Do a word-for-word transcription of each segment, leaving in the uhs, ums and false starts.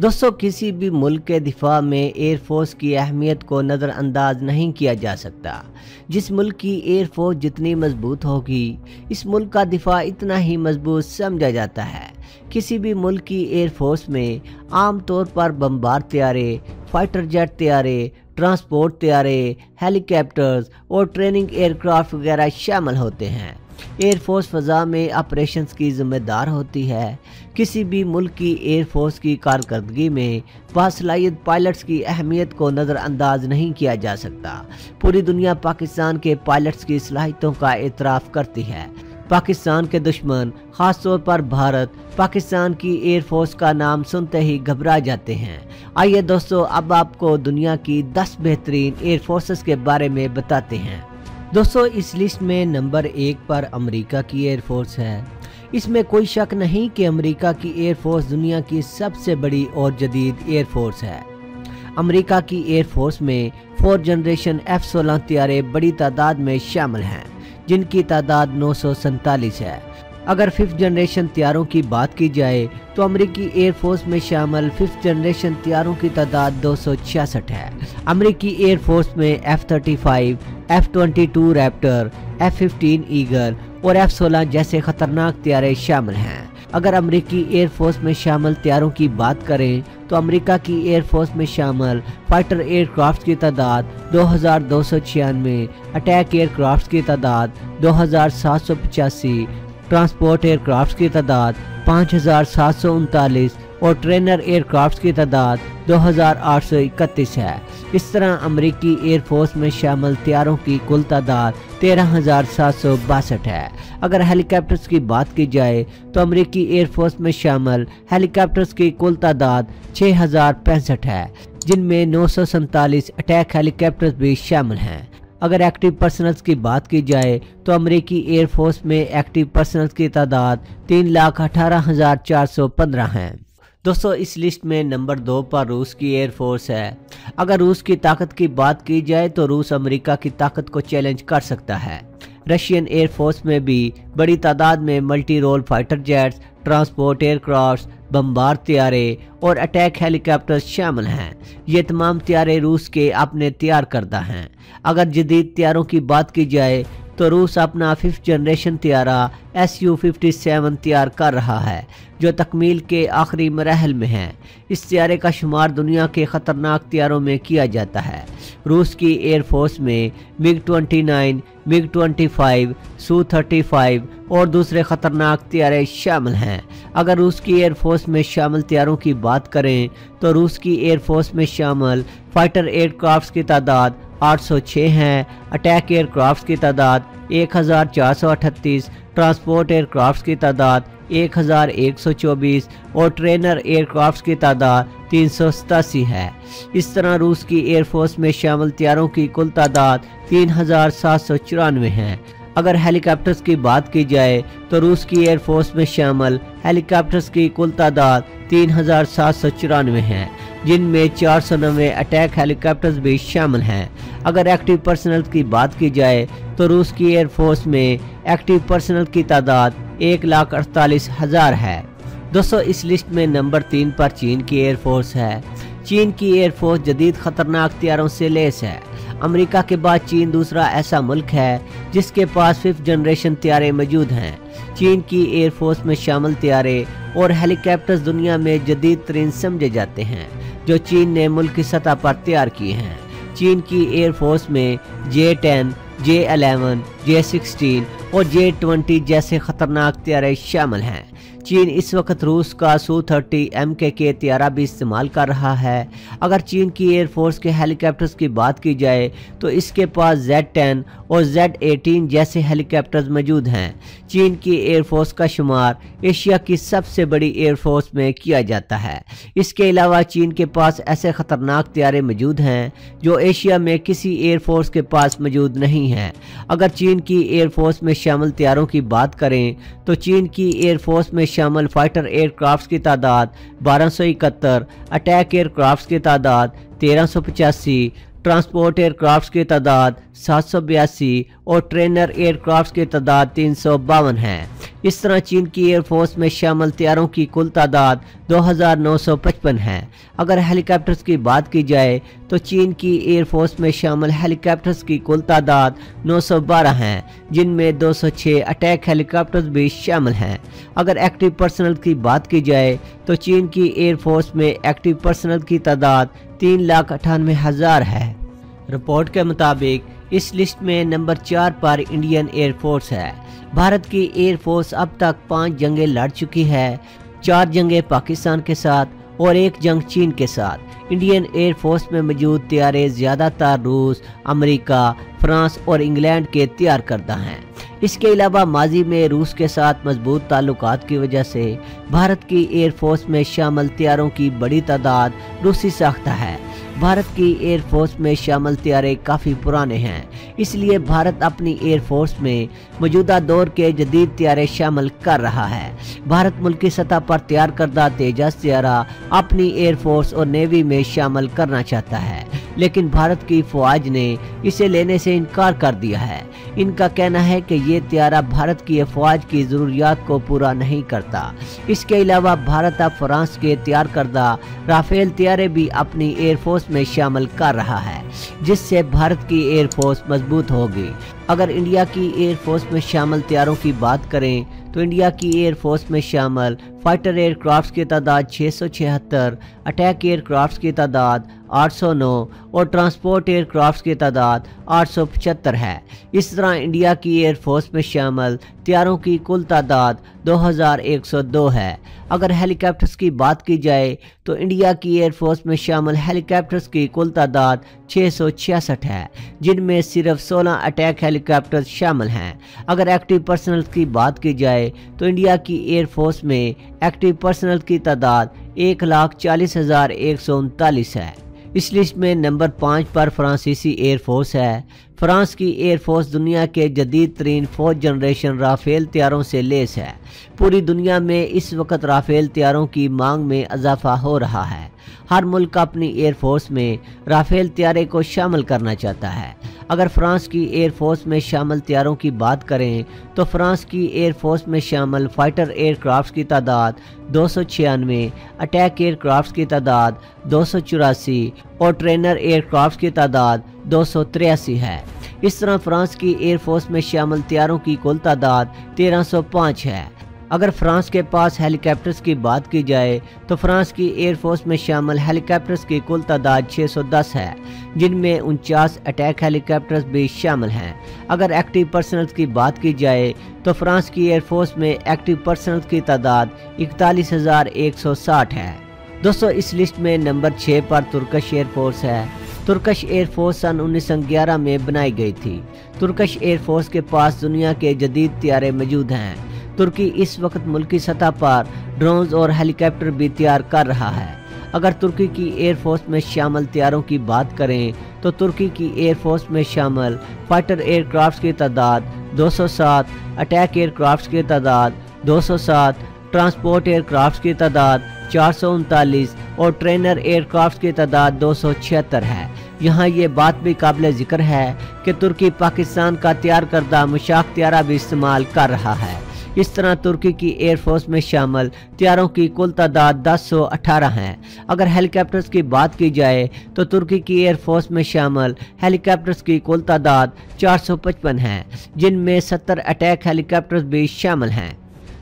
दोस्तों किसी भी मुल्क के दिफा में एयरफोर्स की अहमियत को नज़रअंदाज नहीं किया जा सकता। जिस मुल्क की एयरफोर्स जितनी मजबूत होगी, इस मुल्क का दिफा इतना ही मजबूत समझा जाता है। किसी भी मुल्क की एयरफोर्स में आमतौर पर बम्बार तैयारे, फाइटर जेट तैयारे, ट्रांसपोर्ट तैयारे, हेलीकॉप्टर्स और ट्रेनिंग एयरक्राफ्ट वगैरह शामिल होते हैं। एयरफोर्स फ़ज़ा में ऑपरेशंस की जिम्मेदार होती है। किसी भी मुल्क की एयरफोर्स की कारकर्दगी में बासलाहियत पायलट्स की अहमियत को नज़रअंदाज नहीं किया जा सकता। पूरी दुनिया पाकिस्तान के पायलट्स की सलाहियतों का एतराफ़ करती है। पाकिस्तान के दुश्मन ख़ास तौर पर भारत पाकिस्तान की एयरफोर्स का नाम सुनते ही घबरा जाते हैं। आइए दोस्तों, अब आपको दुनिया की दस बेहतरीन एयरफोर्सेस के बारे में बताते हैं। दोस्तों इस लिस्ट में नंबर एक पर अमेरिका की एयरफोर्स है। इसमें कोई शक नहीं कि अमेरिका की एयरफोर्स दुनिया की सबसे बड़ी और जदीद एयरफोर्स है। अमेरिका की एयरफोर्स में फोर जनरेशन एफ सोलह तैयारे बड़ी तादाद में शामिल हैं, जिनकी तादाद नौ सौ सैंतालीस है। अगर फिफ्थ जनरेशन तैयारों की बात की जाए तो अमेरिकी एयरफोर्स में शामिल फिफ्थ जनरेशन तैयारों की तादाद दो सौ छियासठ है। अमेरिकी एयरफोर्स में F thirty five, F twenty two raptor, F fifteen eagle और एफ सोलह जैसे खतरनाक तैयारे शामिल हैं। अगर अमेरिकी एयरफोर्स में शामिल तैयारों की बात करें तो अमेरिका की एयरफोर्स में शामिल फाइटर एयरक्राफ्ट की तादाद दो हज़ार दो सौ छियानवे, अटैक एयरक्राफ्ट की तादाद दो हज़ार सात सौ पचासी, ट्रांसपोर्ट एयरक्राफ्ट की तादाद पाँच हज़ार सात सौ उनतालीस और ट्रेनर एयरक्राफ्ट की तादाद दो हज़ार आठ सौ इकतीस है। इस तरह अमेरिकी एयरफोर्स में शामिल तैयारों की कुल तादाद तेरह हज़ार सात सौ बासठ है। अगर हेलीकॉप्टर्स की बात की जाए तो अमेरिकी एयरफोर्स में शामिल हेलीकॉप्टर्स की कुल तादाद छः हज़ार पैंसठ है, जिनमें नौ सौ सैंतालीस अटैक हेलीकॉप्टर्स भी शामिल हैं। अगर एक्टिव पर्सनल्स की बात की जाए तो अमेरिकी एयरफोर्स में एक्टिव पर्सनल्स की तादाद तीन लाख अठारह हज़ार चार सौ पंद्रह हैं। दोस्तों इस लिस्ट में नंबर दो पर रूस की एयरफोर्स है। अगर रूस की ताकत की बात की जाए तो रूस अमेरिका की ताकत को चैलेंज कर सकता है। रशियन एयरफोर्स में भी बड़ी तादाद में multi role fighter jets, transport aircraft, bomber तैयारे और अटैक हेलीकॉप्टर शामिल हैं। ये तमाम तैयारे रूस के अपने तैयार करदा हैं। अगर जदीद तैयारों की बात की जाए तो रूस अपना फिफ्थ जनरेशन तैयारा एस यू फिफ्टी सेवन तैयार कर रहा है, जो तकमील के आखिरी मरहल में है। इस तैयारे का शुमार दुनिया के ख़तरनाक तैयारों में किया जाता है। रूस की एयरफोर्स में MiG twenty nine, MiG twenty five, Su thirty five और दूसरे ख़तरनाक तैयारे शामिल हैं। अगर रूस की एयरफोर्स में शामिल तैयारों की बात करें तो रूस की एयरफोर्स में शामिल फाइटर एयरक्राफ्ट की तादाद आठ सौ छह हैं, अटैक एयरक्राफ्ट की तादाद एक हज़ार चार सौ अड़तीस, ट्रांसपोर्ट एयरक्राफ्ट की तादाद एक हज़ार एक सौ चौबीस और ट्रेनर एयरक्राफ्ट की तादाद तीन सौ सतासी है। इस तरह रूस की एयरफोर्स में शामिल तैयारों की कुल तादाद तीन हज़ार सात सौ चौरानवे है। अगर हेलीकॉप्टर्स की बात की जाए तो रूस की एयरफोर्स में शामिल हेलीकॉप्टर्स की कुल तादाद तीन हज़ार सात सौ चौरानवे है, जिनमें चार सौ नब्बे अटैक हेलीकॉप्टर्स भी शामिल हैं। अगर एक्टिव पर्सनल की बात की जाए तो रूस की एयरफोर्स में एक्टिव पर्सनल की तादाद एक लाख अड़तालीस हज़ार है। दोस्तों इस लिस्ट में नंबर तीन पर चीन की एयरफोर्स है। चीन की एयरफोर्स जदीद ख़तरनाक हथियारों से लैस है। अमेरिका के बाद चीन दूसरा ऐसा मुल्क है जिसके पास फिफ्थ जनरेशन तैयारे मौजूद हैं। चीन की एयरफोर्स में शामिल तैयारे और हेलीकॉप्टर्स दुनिया में जदीद तरीन समझे जाते हैं, जो चीन ने मुल्क की सतह पर तैयार किए हैं। चीन की एयरफोर्स में J ten, J eleven, J sixteen और जे ट्वेंटी जैसे ख़तरनाक तैयारे शामिल हैं। चीन इस वक्त रूस का सू थर्टी एम के के तैयारा भी इस्तेमाल कर रहा है। अगर चीन की एयरफोर्स के हेलीकॉप्टर्स की बात की जाए तो इसके पास जेड टेन और जेड एटीन जैसे हेलीकॉप्टर्स मौजूद हैं। चीन की एयरफोर्स का शुमार एशिया की सबसे बड़ी एयरफोर्स में किया जाता है। इसके अलावा चीन के पास ऐसे ख़तरनाक तैयारे मौजूद हैं जो एशिया में किसी एयरफोर्स के पास मौजूद नहीं हैं। अगर चीन की एयरफोर्स में शामिल तैयारों की बात करें तो चीन की एयरफोर्स में शामिल फाइटर एयरक्राफ्ट की तादाद बारह सौ इकहत्तर, अटैक एयरक्राफ्ट की तादाद तेरह सौ पचासी, ट्रांसपोर्ट एयरक्राफ्ट की तादाद सात सौ बयासी और ट्रेनर एयरक्राफ्ट की तादाद तीन सौ बावन है। इस तरह चीन की एयरफोर्स में शामिल तैयारों की कुल तादाद दो हज़ार नौ सौ पचपन है। अगर हेलीकॉप्टर्स की बात की जाए तो चीन की एयरफोर्स में शामिल हेलीकॉप्टर्स की कुल तादाद नौ सौ बारह है, जिनमें दो सौ छह अटैक हेलीकॉप्टर्स भी शामिल हैं। अगर एक्टिव पर्सनल की बात की जाए तो चीन की एयरफोर्स में एक्टिव पर्सनल की तादाद तीन लाख अठानवे हज़ार है। रिपोर्ट के मुताबिक इस लिस्ट में नंबर चार पर इंडियन एयरफोर्स है। भारत की एयरफोर्स अब तक पाँच जंगें लड़ चुकी है, चार जंगें पाकिस्तान के साथ और एक जंग चीन के साथ। इंडियन एयरफोर्स में मौजूद तैयारे ज़्यादातर रूस, अमेरिका, फ्रांस और इंग्लैंड के तैयार करदा हैं। इसके अलावा माजी में रूस के साथ मजबूत ताल्लुकात की वजह से भारत की एयरफोर्स में शामिल तैयारों की बड़ी तादाद रूसी साख्ता है। भारत की एयरफोर्स में शामिल तैयारे काफ़ी पुराने हैं, इसलिए भारत अपनी एयरफोर्स में मौजूदा दौर के जदीद तैयारे शामिल कर रहा है। भारत मुल्की सतह पर तैयार करदा तेजस तैयारा अपनी एयरफोर्स और नेवी में शामिल करना चाहता है, लेकिन भारत की फौज ने इसे लेने से इनकार कर दिया है। इनका कहना है कि ये तैयारा भारत की अफवाज की ज़रूरियात को पूरा नहीं करता। इसके अलावा भारत अब फ्रांस के तैयार करदा राफेल तैयारे भी अपनी एयरफोर्स में शामिल कर रहा है, जिससे भारत की एयरफोर्स मजबूत होगी। अगर इंडिया की एयरफोर्स में शामिल तैयारों की बात करें तो इंडिया की एयरफोर्स में शामिल फाइटर एयरक्राफ्ट की तादाद छः सौ छिहत्तर, अटैक एयरक्राफ्ट की तादाद आठ सौ नौ और ट्रांसपोर्ट एयरक्राफ्ट की तादाद आठ सौ पचहत्तर है। इस तरह इंडिया की एयरफोर्स में शामिल तैयारों की कुल तादाद दो हज़ार एक सौ दो है। अगर हेलीकॉप्टर्स की बात की जाए तो इंडिया की एयरफोर्स में शामिल हेलीकॉप्टर्स की कुल तादाद छः सौ छियासठ है, जिनमें सिर्फ सोलह अटैक हेलीकॉप्टर्स शामिल हैं। अगर एक्टिव पर्सनल की बात की जाए तो इंडिया की एयरफोर्स में एक्टिव पर्सनल की तादाद एक लाख चालीस हज़ार एक सौ उनतालीस है। इस लिस्ट में नंबर पाँच पर फ्रांसीसी एयरफोर्स है। फ्रांस की एयरफोर्स दुनिया के जदीद तरीन फोर्थ जनरेशन राफेल तैयारों से लैस है। पूरी दुनिया में इस वक्त राफेल तैयारों की मांग में इजाफा हो रहा है। हर मुल्क अपनी एयरफोर्स में राफेल तैयारे को शामिल करना चाहता है। अगर फ्रांस की एयरफोर्स में शामिल तैयारों की बात करें तो फ्रांस की एयरफोर्स में शामिल फाइटर एयरक्राफ्ट की तादाद दो सौ छियानवे, अटैक एयरक्राफ्ट की तादाद दो सौ चौरासी और ट्रेनर एयरक्राफ्ट की तादाद दो सौ तिरासी है। इस तरह फ्रांस की एयरफोर्स में शामिल तैयारों की कुल तादाद तेरह सौ पाँच है। अगर फ्रांस के पास हेलीकॉप्टर्स की बात की जाए तो फ्रांस की एयरफोर्स में शामिल हेलीकॉप्टर्स की कुल तादाद छः सौ दस है, जिनमें उनचास अटैक हेलीकॉप्टर्स भी शामिल हैं। अगर एक्टिव पर्सनल की बात की जाए तो फ्रांस की एयरफोर्स में एक्टिव पर्सनल की तादाद इकतालीस हज़ार एक सौ साठ है। दोस्तों, इस लिस्ट में नंबर छः पर तुर्कश एयरफोर्स है। तुर्कश एयरफोर्स सन उन्नीस सौ ग्यारह में बनाई गई थी। तुर्कश एयरफोर्स के पास दुनिया के जदीद तैयारे मौजूद हैं। तुर्की इस वक्त मुल्की सतह पर ड्रोन्स और हेलीकॉप्टर भी तैयार कर रहा है। अगर तुर्की की एयरफोर्स में शामिल तैयारों की बात करें तो तुर्की की एयरफोर्स में शामिल फाइटर एयरक्राफ्ट की तादाद दो सौ सात, अटैक एयरक्राफ्ट की तादाद दो सौ सात, ट्रांसपोर्ट एयरक्राफ्ट की तादाद चार सौ उनतालीस और ट्रेनर एयरक्राफ्ट की तादाद दो सौ छिहत्तर है। यहाँ ये बात भी काबिल जिक्र है कि तुर्की पाकिस्तान का तैयार करदा मशाक तैयारा भी इस्तेमाल कर रहा है। इस तरह तुर्की की एयरफोर्स में शामिल तैयारों की कुल तादाद दस सौ अठारह है। अगर हेलीकॉप्टर्स की बात की जाए तो तुर्की की एयरफोर्स में शामिल हेलीकॉप्टर्स की कुल तादाद चार सौ पचपन है, जिनमें सत्तर अटैक हेलीकॉप्टर्स भी शामिल हैं।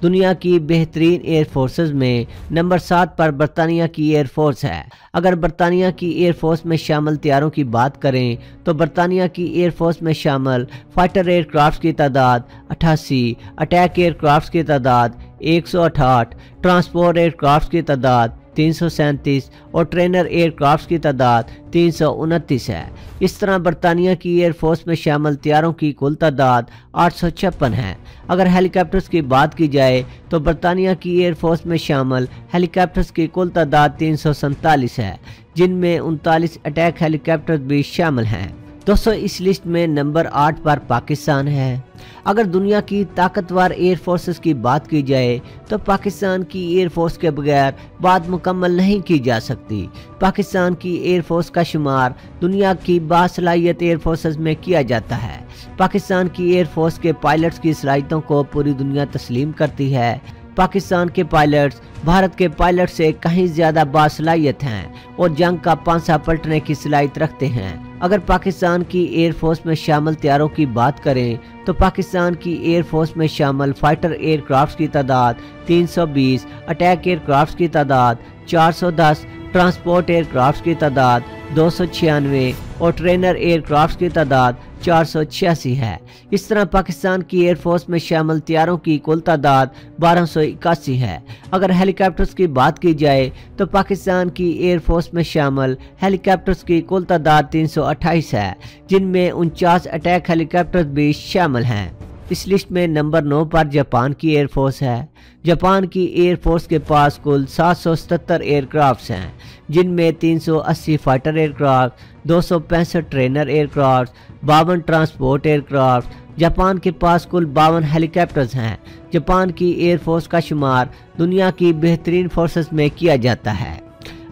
दुनिया की बेहतरीन एयरफोर्सेज में नंबर सात पर बरतानिया की एयरफोर्स है। अगर बरतानिया की एयरफोर्स में शामिल तैयारों की बात करें तो बरतानिया की एयरफोर्स में शामिल फाइटर एयरक्राफ्ट की तादाद अट्ठासी, अटैक एयरक्राफ्ट की तादाद एक सौ अठाठ, ट्रांसपोर्ट एयरक्राफ्ट की तादाद तीन सौ सैंतीस और ट्रेनर एयरक्राफ्ट की तादाद तीन सौ उनतीस है। इस तरह बरतानिया की एयरफोर्स में शामिल तैयारों की कुल तादाद आठ सौ छप्पन है। अगर हेलीकॉप्टर्स की बात की जाए तो बरतानिया की एयरफोर्स में शामिल हेलीकॉप्टर्स की कुल तादाद तीन सौ सैंतालीस है, जिनमें उनतालीस अटैक हेलीकॉप्टर्स भी शामिल हैं। दोस्तों, इस लिस्ट में नंबर आठ पर पाकिस्तान है। अगर दुनिया की ताकतवर एयरफोर्सेस की बात की जाए तो पाकिस्तान की एयरफोर्स के बगैर बात मुकम्मल नहीं की जा सकती। पाकिस्तान की एयरफोर्स का शुमार दुनिया की बासलाहियत एयरफोर्सेस में किया जाता है। पाकिस्तान की एयरफोर्स के पायलट्स की सलाहियतों को पूरी दुनिया तस्लीम करती है। पाकिस्तान के पायलट्स भारत के पायलट से कहीं ज्यादा बासलाहियत हैं और जंग का पांसा पलटने की सलाहियत रखते हैं। अगर पाकिस्तान की एयरफोर्स में शामिल तैयारों की बात करें तो पाकिस्तान की एयरफोर्स में शामिल फाइटर एयरक्राफ्ट की तादाद तीन सौ बीस, अटैक एयरक्राफ्ट की तादाद चार सौ दस, ट्रांसपोर्ट एयरक्राफ्ट की तादाद दो सौ छियानवे और ट्रेनर एयरक्राफ्ट की तादाद चार सौ छियासी है। इस तरह पाकिस्तान की एयरफोर्स में शामिल तैयारों की कुल तादाद बारह सौ इक्यासी है। अगर हेलीकॉप्टर्स की बात की जाए तो पाकिस्तान की एयरफोर्स में शामिल हेलीकॉप्टर्स की कुल तादाद तीन सौ अट्ठाईस है, जिनमें उनचास अटैक हेलीकॉप्टर्स भी शामिल हैं। इस लिस्ट में नंबर नौ पर जापान की एयरफोर्स है। जापान की एयरफोर्स के पास कुल सात सौ सतहत्तर एयरक्राफ्ट हैं, जिनमें तीन सौ अस्सी फाइटर एयरक्राफ्ट, दो सौ पैंसठ ट्रेनर एयरक्राफ्ट, बावन ट्रांसपोर्ट एयरक्राफ्ट। जापान के पास कुल बावन हेलीकॉप्टर्स हैं। जापान की एयरफोर्स का शुमार दुनिया की बेहतरीन फोर्सेस में किया जाता है।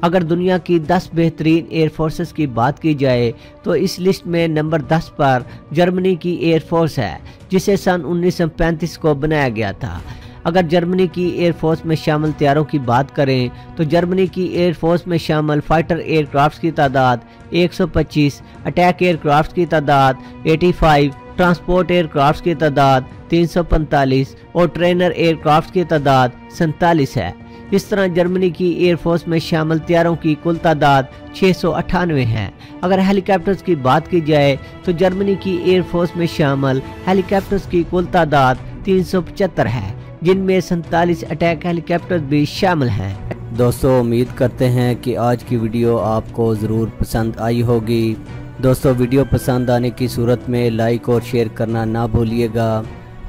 अगर दुनिया की दस बेहतरीन एयरफोर्सेस की बात की जाए तो इस लिस्ट में नंबर दस पर जर्मनी की एयरफोर्स है, जिसे सन उन्नीस सौ पैंतीस को बनाया गया था। अगर जर्मनी की एयरफोर्स में शामिल तैयारों की बात करें तो जर्मनी की एयरफोर्स में शामिल फाइटर एयरक्राफ्ट की तादाद एक सौ पच्चीस, अटैक एयरक्राफ्ट की तादाद पचासी, ट्रांसपोर्ट एयरक्राफ्ट की तादाद तीन सौ पैंतालीस और ट्रेनर एयरक्राफ्ट की तादाद सैंतालीस है। इस तरह जर्मनी की एयरफोर्स में शामिल तैयारों की कुल तादाद छः सौ अट्ठानवे है। अगर हेलीकॉप्टर्स की बात की जाए तो जर्मनी की एयरफोर्स में शामिल हेलीकॉप्टर्स की कुल तादाद तीन सौ पचहत्तर है, जिनमें सैंतालीस अटैक हेलीकॉप्टर भी शामिल हैं। दोस्तों, उम्मीद करते हैं कि आज की वीडियो आपको ज़रूर पसंद आई होगी। दोस्तों, वीडियो पसंद आने की सूरत में लाइक और शेयर करना ना भूलिएगा।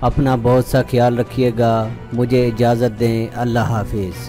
अपना बहुत सा ख्याल रखिएगा। मुझे इजाज़त दें। अल्लाह हाफिज़।